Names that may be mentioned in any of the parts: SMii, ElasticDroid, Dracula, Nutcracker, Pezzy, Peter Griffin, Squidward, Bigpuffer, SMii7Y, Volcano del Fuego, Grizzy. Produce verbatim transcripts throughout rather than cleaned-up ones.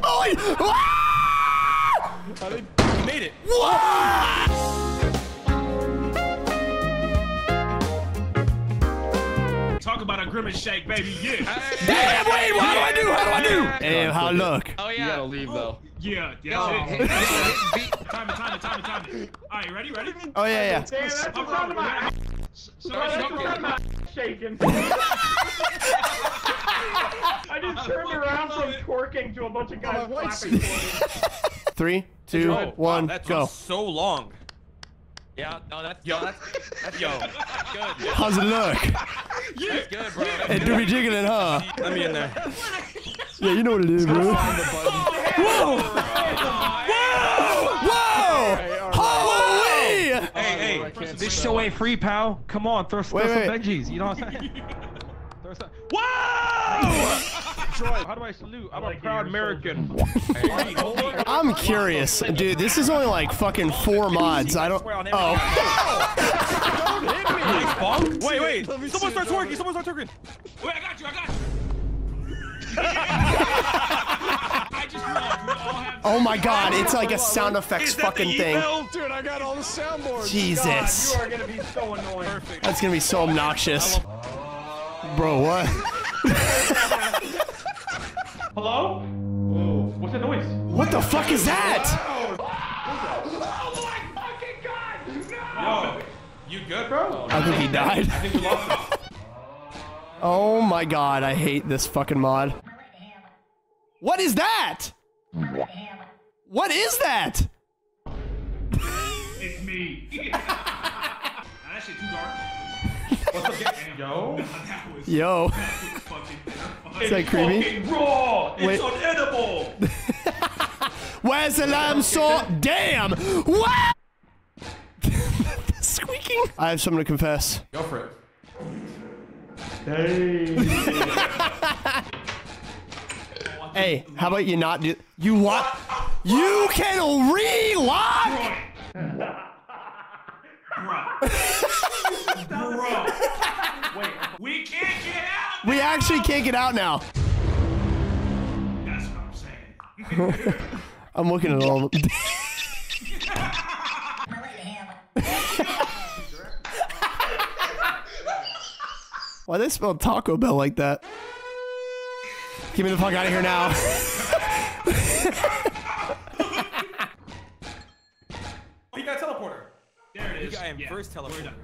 Oh, I, I mean, made it. What? Talk about a grim and shake, baby. Yeah. Damn, wait, what do I do? How do I do? Hey, how look? Oh, yeah. You gotta leave, though. Yeah, yeah. Yo, hit, hit, hit, hit. Time it, time it, time it, time it. All right, ready, ready? Oh, yeah, yeah. Damn, that's I'm talking about. Sorry, that's what my shaking. I just turned around from twerking to a bunch of guys clapping for me. Three, two, oh, one, wow, that go. That so long. Yeah, no, that's, yo, that's, that's, yo, that's good. Yo. How's it look? Yeah. That's good, bro. That's hey, good. Do be jiggling, huh? Let me in there. Yeah, you know what it is, bro. Whoa! Whoa! Whoa! Holy! Hey, hey, hey. This show ain't free, pal. Come on, throw, throw wait, some wait. veggies. You know what I'm saying? Throw some. Whoa! How do I salute? I'm a proud American. I'm curious, dude. This is only like fucking four mods. I don't. Oh. Don't hit me. Wait, wait. Someone starts working. Someone starts working. Wait, I got you. I got you. I just love, we all have oh my god, it's like a sound effects fucking thing. Dude, I got all the soundboards. Jesus. God, you are gonna be so annoying. Perfect. That's gonna be so obnoxious. Bro, what? Hello? Whoa. What's that noise? What the fuck is that? Oh my fucking god! No! You good, bro? I think he died. I think you lost him. Oh my god, I hate this fucking mod. What is that? What is that? It's me. That shit's too dark. What's up, yo? That was, yo. That was fucking, is that creepy? It's raw. It's unedible. Where's the lamb saw? Damn. What? Squeaking. I have something to confess. Go for it. Hey. Hey, how about you not do you what? You can relock. Bruh. Bruh. Wait, we can't get out. Now. We actually can't get out now. That's what I'm saying. I'm looking at all of them. Why they spell Taco Bell like that? Get me the fuck out of here now. He got a teleporter. There it is. I am yeah. first teleporter.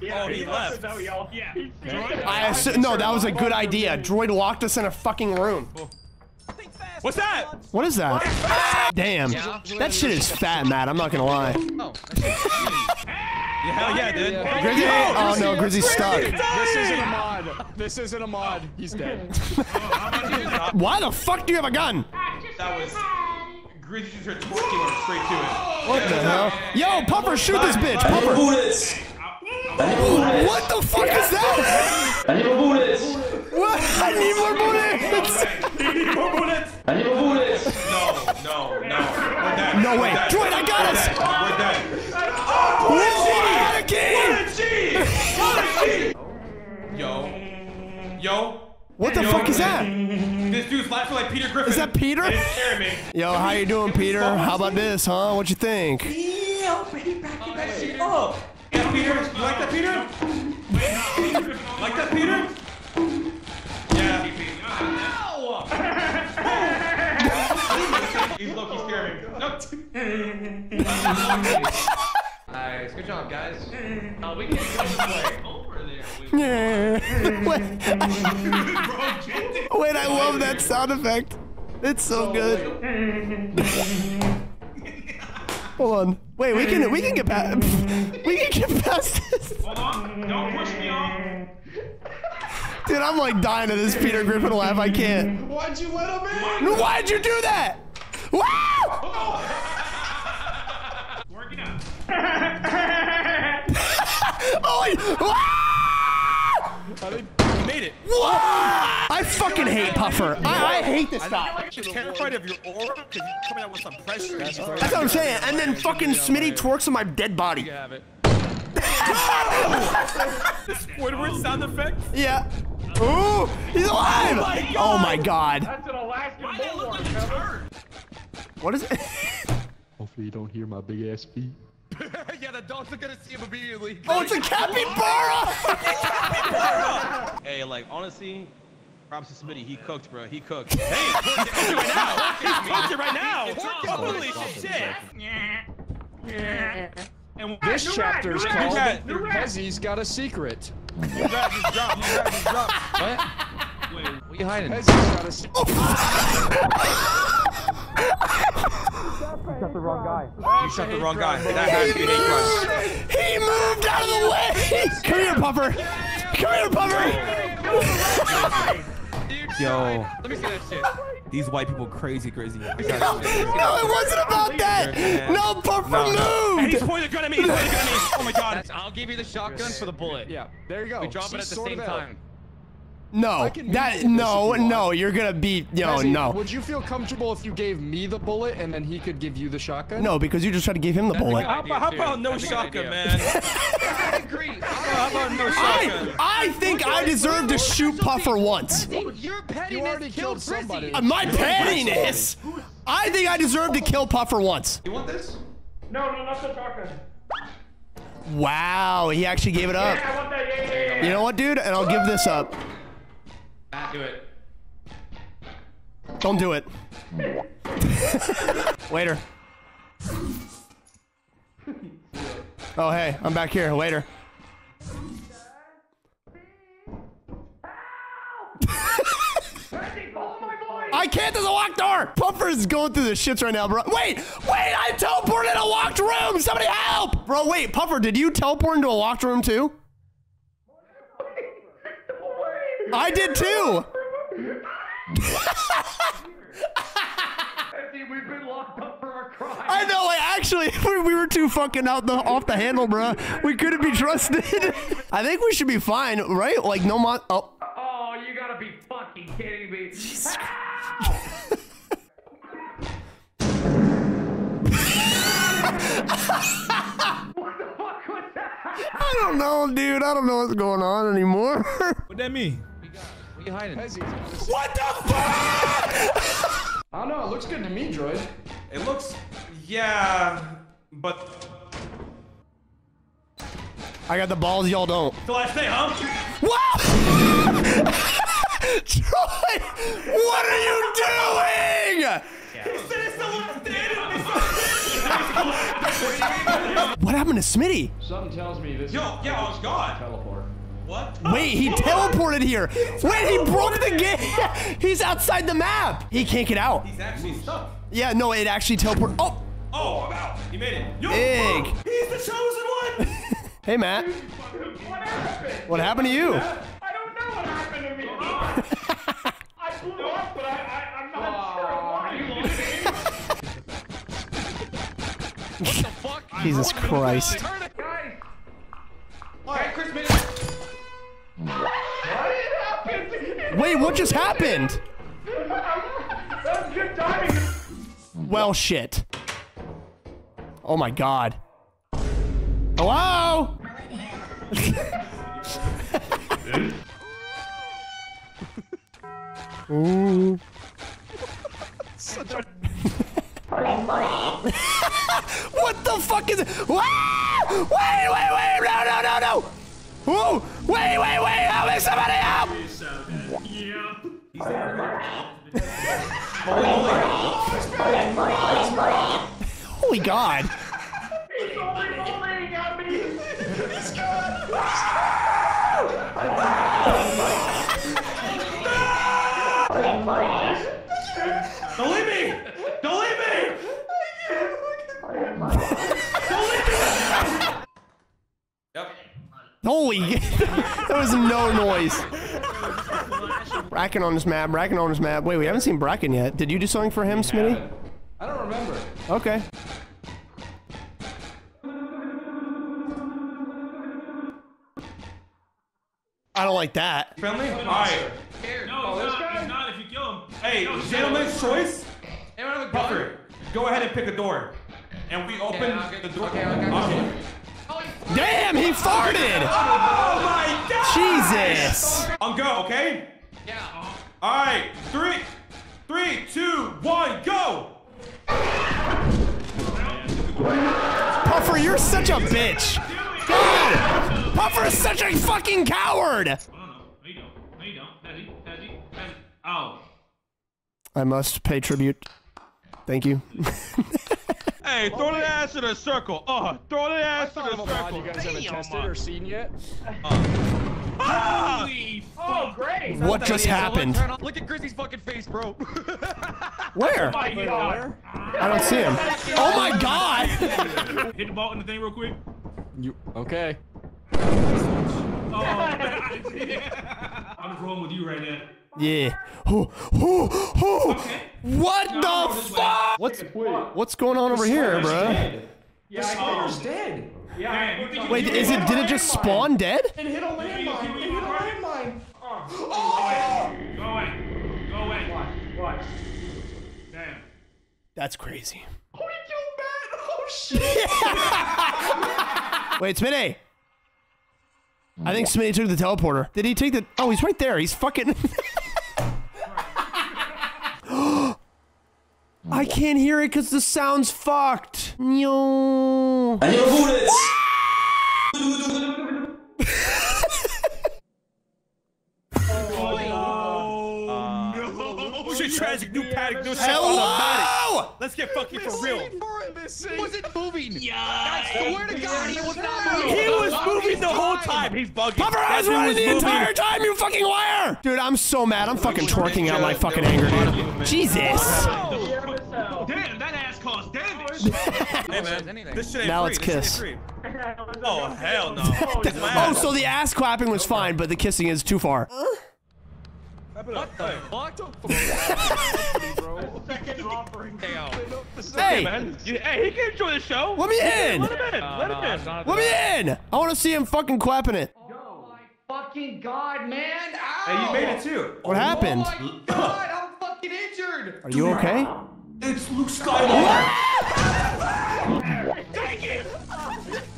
Yeah, oh, he, he left. left. Yeah. I assume, no, that was a good idea. Droid locked us in a fucking room. What's that? What is that? Damn. Yeah. That shit is fat, Matt. I'm not gonna lie. Oh. Yeah, hell yeah, dude. Yeah. Grizzy, oh, oh no, Grizzy's stuck. This isn't a mod. This isn't a mod. He's dead. Why the fuck do you have a gun? That was Grizzy just her twerking straight to it. What the hell? Yo, Puffer, shoot this bitch. Puffer. What the fuck is that? I need more bullets. What? I need more bullets. I need more bullets. I need more bullets. No, no, no. No way. Droid, I got us. We're dead. What a G! What a G! What a G! Yo. Yo. What the yo, fuck is that? This dude's laughing like Peter Griffin. Is that Peter? Yo, how you doing, Peter? How about this, huh? What you think? Yeah, baby, back you back shit up. Yeah, Peter, you like that, Peter? Like that, Peter? Yeah. He's low-key scaring. Nope. Nice, good job, guys. Uh, we can go this way. Over there. We yeah. Wait. Wait, I love that sound effect. It's so oh, good. Hold on. Wait, we can we can get past. We can get past this. Hold on. Don't push me off. Dude, I'm like dying to this Peter Griffin laugh. I can't. Why'd you let him in? Why'd you do that? Wow! Oh. Working out. Oh, I, I made it. What? I fucking hate Puffer. I, I hate this guy. I'm terrified of your aura because you're coming out with some pressure. That's what I'm saying. And then fucking Smitty twerks on my dead body. The Squidward sound effect? Yeah. Ooh, he's alive! Oh my god! Oh my god. That's an Alaskan bullhorn, Kevin. What is it? Hopefully you don't hear my big ass feet. Yeah, the dogs are gonna see him immediately. Oh, it's a capybara! It's a capybara! Hey, like, honestly, props to Smitty, he cooked, bro. He cooked. Hey, he cooked it right now! He cooked it right now! Holy shit! And this new chapter is called Pezzy's Got a Secret. You guys just dropped, you guys just dropped. What? Wait, what are you hiding? Pezzy's got a secret. You shot the wrong guy. You shot the wrong guy. That has to be a hate crime. He moved out of the way! Come here, Puffer! Come here, Puffer! Yo. Let me see that shit. These white people crazy, Grizzy. No, no, it wasn't about that! No, Puffer no. moved! He's pointing the gun at me! He's pointing the gun at me! Oh my god. I'll give you the shotgun for the bullet. Yeah, there you go. We drop She's it at the same time. No, that, no, you no, you're gonna be, yo, Pezzy, no. Would you feel comfortable if you gave me the bullet and then he could give you the shotgun? No, because you just tried to give him the That's bullet. How about no shotgun, man? I agree. How about no shotgun? I think I deserve to shoot Puffer once. Your pettiness already killed somebody. My pettiness? I think I deserve to kill Puffer once. You want this? No, no, not the shotgun. Wow, he actually gave it up. Yeah, I want that, yeah, yeah, yeah. You know what, dude? And I'll give this up. Do it. Don't do it. Later. Oh, hey, I'm back here. Later. I can't. There's a locked door. Puffer's going through the shits right now, bro. Wait, wait. I teleported in a locked room. Somebody help. Bro, wait. Puffer, did you teleport into a locked room too? I did too! We've been locked up for our crime. I know, I actually, we were too fucking out the, off the handle, bro. We couldn't be trusted. I think we should be fine, right? Like, no mon- Oh. Oh, you gotta be fucking kidding me. Jesus Christ. What the fuck was that? I don't know, dude. I don't know what's going on anymore. What'd that mean? What are you hiding? What the fuck? I don't know. It looks good to me, droid. It looks, yeah, but I got the balls, y'all don't. So I say, huh? What? Droid, what are you doing? Yeah. You said it's the last day. What happened to Smitty? Something tells me this. Yo, yeah, I was gone. Teleport. What? Wait, he teleported here. He teleported Wait, he broke the game. He's outside the map. He can't get out. He's actually stuck. Yeah, no, it actually teleported. Oh. Oh, I'm out. He made it. Yo, big. Bro. He's the chosen one. Hey, Matt. What happened? What happened to you? I don't know what happened to me. I blew up, but I, I, I'm not uh, sure why you blew me. What the fuck? Jesus Christ. Guys. All right, Chris made it. Wait, what just happened? Well, shit. Oh my god. Hello? Ooh. Such a What the fuck is it? Ah! Wait, wait, wait, no, no, no, no! Whoa! Wait, wait, wait! Help me! Somebody help! Holy God! He's only holding at me. He's gone. Don't leave me! Don't leave me! Don't leave me! Yep. Holy, there was no noise. Bracken on this map, Bracken on this map. Wait, we haven't seen Bracken yet. Did you do something for him, yeah. Smitty? I don't remember. Okay. I don't like that. Friendly? All right. No, oh, it's not, it's not if you kill him. Hey, no, gentleman's choice. Buffer, go ahead and pick a door. And we open yeah, okay. the door. Okay, okay, okay. Okay. Damn, he farted! Oh my God! Jesus! I'll go, okay? Yeah. All right, three, three, two, one, go! Puffer, you're such a bitch! God! Puffer is such a fucking coward! I must pay tribute. Thank you. Hey, throw that ass in a circle. Oh, throw that ass in a circle. You guys haven't tested or seen yet? Holy fuck. What just happened? Look at Grizzy's fucking face, bro. Where? Oh my God. I don't see him. Oh my God. Hit the ball in the thing real quick. You okay? Oh, I'm rolling with you right now. Yeah. Who? Who? Who? What the fuck? What's what's going on over here, bro? Yeah, Spar's dead. Yeah. Wait, is it? Did it just spawn dead? It hit a landmine. It hit a landmine. Oh! Go away. Go away. What? What? Damn. That's crazy. Oh, you bad. Oh shit. Wait, SMii. I think SMii took the teleporter. Did he take the? Oh, he's right there. He's fucking. I can't hear it because the sound's fucked. No. I need bullets. Oh no! Shit, tragic. New paddock. No shit. Hello. Let's get fucking for real. Was it moving? Yeah. I swear to God, he was not moving. He was moving the whole time. He's bugging. Puffer, I was running the entire time, you fucking liar! Dude, I'm so mad. I'm fucking twerking out my fucking anger, dude. Jesus. Damn, that ass caused damage. Hey, man. This shit ain't now free. Let's kiss. Oh, hell no. Oh, so the ass clapping was fine, but the kissing is too far. What the fuck? Hey, man. You, hey, he can enjoy the show. Let me in. Let him in. Let him in. Let me in. I want to see him fucking clapping it. Oh my fucking God, man. Ow. Hey, you made it too. What oh, happened? Oh my God, I'm fucking injured. Are you okay? It's Luke Skywalker. Take it.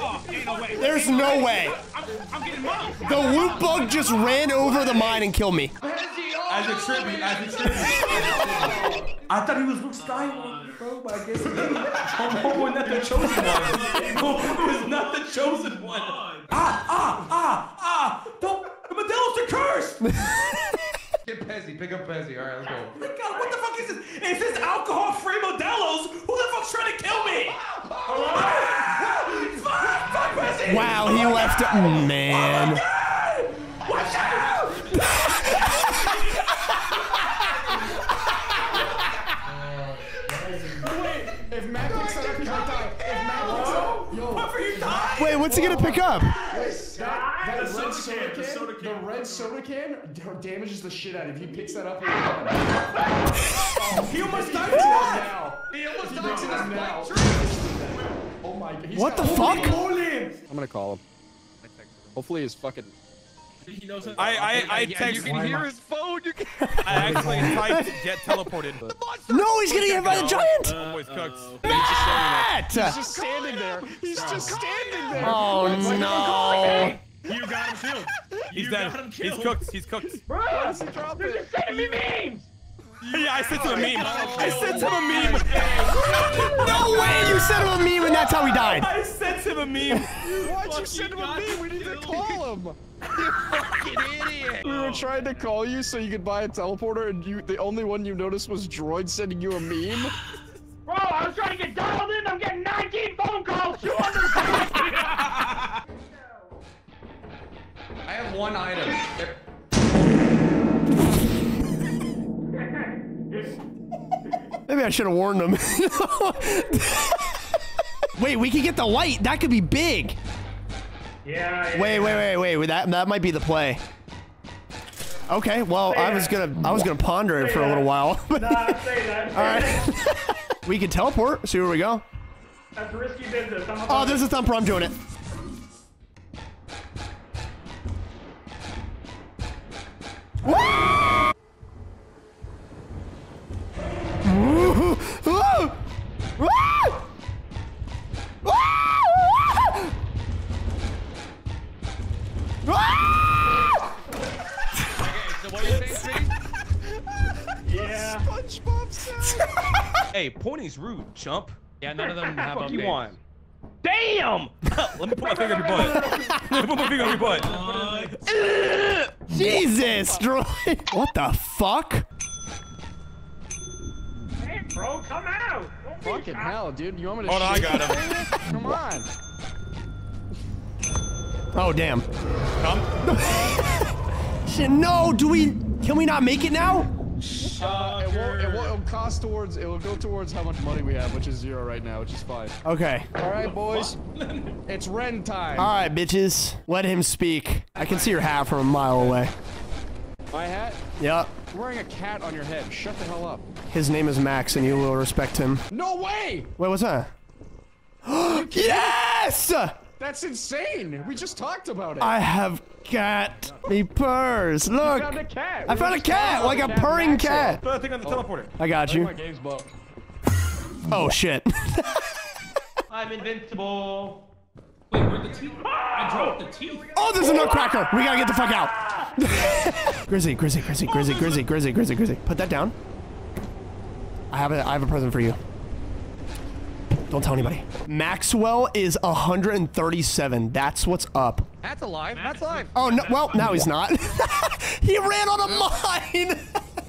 Oh, ain't no way. There's ain't no way. way. I'm, I'm getting mine. The Woot Bug just ran over the mine and killed me. As a tribute, as a tribute. I thought he was Luke Skywalker, bro, but I guess he didn't. Homo was not the chosen one. Homo was not the chosen one. Ah, ah, ah, ah. Don't, the Modelos are cursed. Get Pezzy, pick up Pezzy. All right, let's go. Oh my God, what the fuck is this? Is this alcohol-free Modelos? Who the fuck's trying to kill me? Fuck, fuck Pezzy. Wow, he oh left, oh, man. Oh my God. Watch out. Wait, what's he gonna pick up? Yes, that, that the, red soda can, the, soda can. the red soda can damages the shit out of you. He picks that up. Oh, he almost died to us now. He almost died to us now. Oh my God. He's what the fuck? Him. I'm gonna call him. Hopefully he's fucking... He knows I, I, I text. You can hear his phone. You can. I actually tried to get teleported. The no, he's getting hit by the giant. Uh, Always cooked. Uh, Matt! He's just standing there. He's just standing there. Oh no! You got him killed. He's you dead. Got him killed. He's cooked. He's cooked. Bro, he dropped it. You're just sending me memes. Yeah, I sent him a meme. Oh, I sent him a meme. No way you sent him a meme and that's how he died. I sent him a meme. Why'd you send him a meme? We need to call him. You fucking idiot. We were trying to call you so you could buy a teleporter and you the only one you noticed was Droid sending you a meme. Bro, I was trying to get dialed in. I'm getting nineteen phone calls. You understand? I have one item. There Maybe I should have warned him. Wait, we could get the light. That could be big. Yeah. yeah wait, yeah. wait, wait, wait. That that might be the play. Okay. Well, say I that. was gonna I was gonna ponder say it for that. a little while. Nah, say that. Say All right. That. We can teleport. See where we go. That's risky business. Oh, there's a thumper. I'm doing it. Yeah. SpongeBob sound. Hey, pointing's rude, chump. Yeah, none of them have updates. You want? Damn! Let me put my finger on your butt. Let me put my finger on your butt. Uh, Jesus, droid. What the fuck? Hey, bro, come out. Don't Fucking be hell, dude. You want me to Hold on, I got him. Come on. Oh, damn. Come. Shit, no, do we... Can we not make it now? Uh, it won't, it won't it'll cost towards, it will go towards how much money we have, which is zero right now, which is fine. Okay. All right, boys. It's Ren time. All right, bitches. Let him speak. I can see your hat from a mile away. My hat? Yep. You're wearing a cat on your head. Shut the hell up. His name is Max, and you will respect him. No way! Wait, what's that? Yes! That's insane! We just talked about it. I have cat. He purrs. Look! I found a cat! I found a cat! Like a purring cat! Throw that thing on the teleporter. I got you. Oh, shit. I'm invincible. Wait, where'd the teeth? I dropped the teeth. Oh, there's a nutcracker! We gotta get the fuck out! Grizzy, Grizzy, Grizzy, Grizzy, Grizzy, Grizzy, Grizzy, Grizzy. Put that down. I have a, I have a present for you. Don't tell anybody. Maxwell is one hundred thirty-seven. That's what's up. That's alive. That's alive. Oh, no. Well, now he's not. He ran on a mine.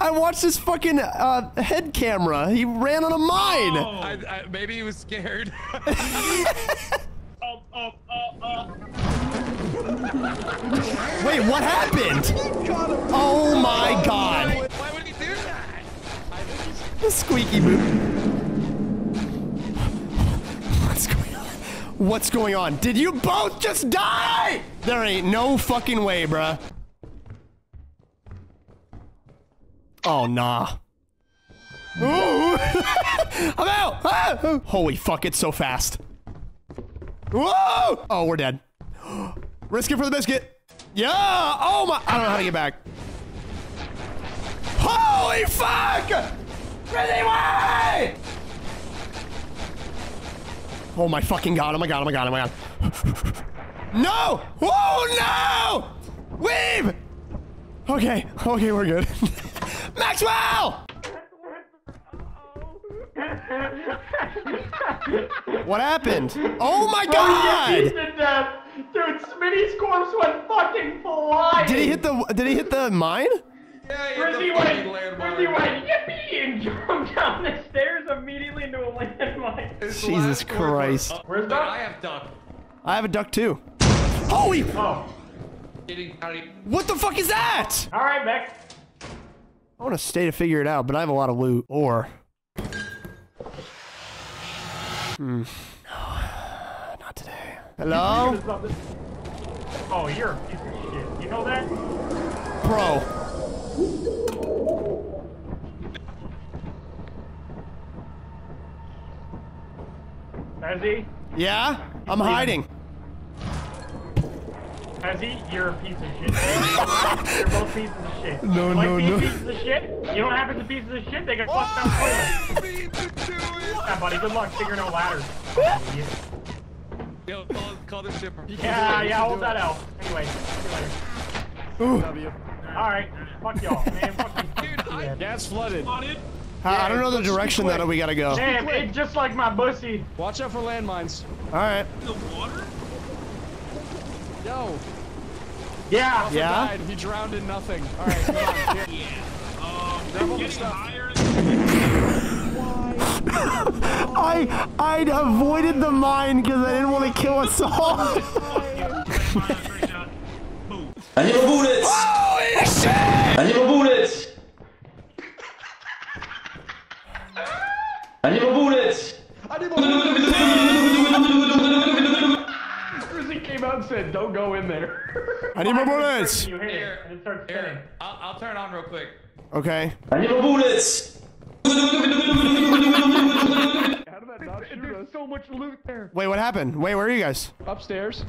I watched his fucking uh, head camera. He ran on a mine. Oh. I, I, maybe he was scared. Oh, oh, oh, oh. Wait, what happened? Oh, my God. Why would he do that? The squeaky boot. What's going on? Did you both just die? There ain't no fucking way, bruh. Oh, nah. Ooh. I'm out. Ah. Holy fuck, it's so fast. Whoa! Oh, we're dead. Risk it for the biscuit. Yeah! Oh my, I don't know how to get back. Holy fuck! Really way! Oh my fucking God, oh my God, oh my God, oh my God. No! Oh no! Weave! Okay, okay, we're good. Maxwell! What happened? Oh my God! Dude, Smitty's corpse went fucking flying! Did he hit the, did he hit the mine? Yeah, he went, he went yippee and jumped down the stairs immediately into a landmine. Jesus Christ. Where's duck? I have duck. I have a duck too. Holy! Oh. What the fuck is that? All right, Max. I want to stay to figure it out, but I have a lot of loot. Or. Hmm. No, not today. Hello? Oh, you're a piece of shit. You know that? Bro. Pezzy? Yeah? I'm hiding. Pezzy, you're a piece of shit. You're both pieces of shit. No, like no, no. Pieces of shit. You don't happen to pieces of shit, they got fucked up toilet. Yeah, buddy, good luck figuring out ladders. Yo, call, call this shipper. Yeah, yeah, hold that out. Anyway, see you later. Alright, fuck y'all, man, fuck you. Dude, I... Gas flooded. Uh, yeah, I don't know the direction that we gotta go. Damn, it's just like my bussy. Watch out for landmines. Alright. The water? Yo. Yeah. He yeah? Died. He drowned in nothing. Alright, come on. Here. Yeah. Um, Double getting higher than... Why? I... I avoided the mine because I didn't want to kill us all. I need a bullet! Holy shit! I need a bullet! I need a bullet! I need a bullet! Grizzy came out and said, don't go in there. I need my bullets! You hit it, and it starts spinning. I'll, I'll turn it on real quick. Okay. I need a bullet! How did that not shoot us? There's so much loot there. Wait, what happened? Wait, where are you guys? Upstairs.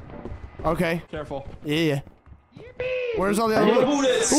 Okay. Careful. Yeah. Where's all the other bullets?